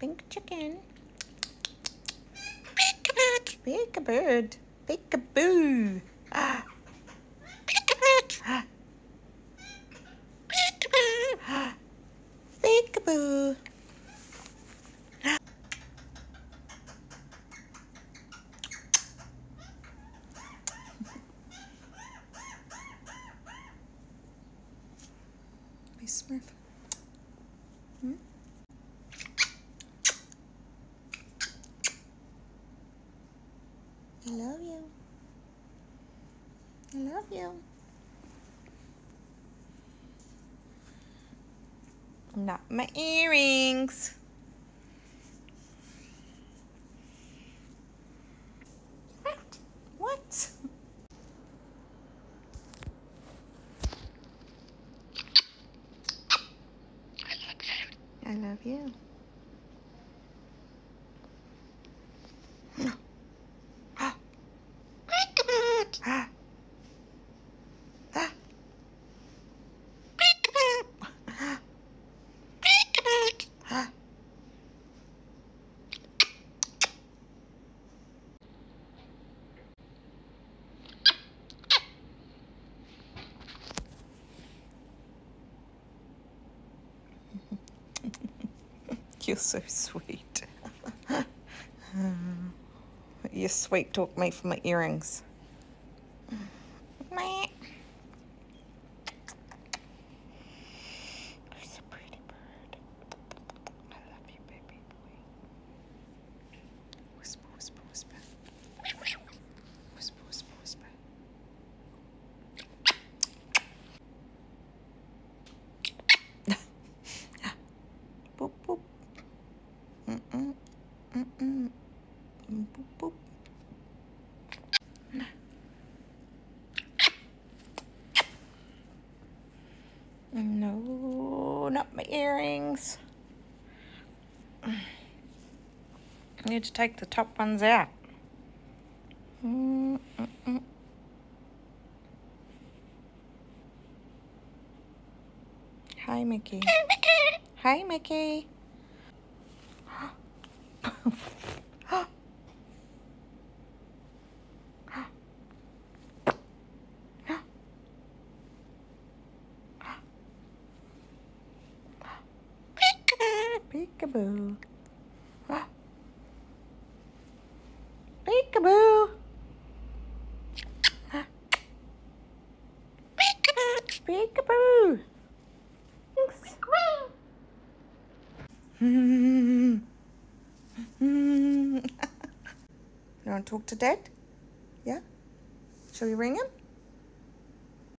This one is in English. pink chicken. Pick a bird. Pick a boo. Ah. Pick a boo. Be smart. Hmm? I love you. I love you. Not my earrings. What? What? I love you. I love you. You're so sweet. You sweet talk me for my earrings. Meh. It's a pretty bird. I love you, baby boy. Whisper, whisper, whisper. Whisper, whisper, whisper. Boop, boop. Mm-mm, mm-mm, boop, boop. No, not my earrings. I need to take the top ones out. Mm-mm-mm. Hi, Mickey. Hi, Mickey. Peekaboo. Peekaboo. Peekaboo. You want to talk to Dad? Yeah? Shall we ring him?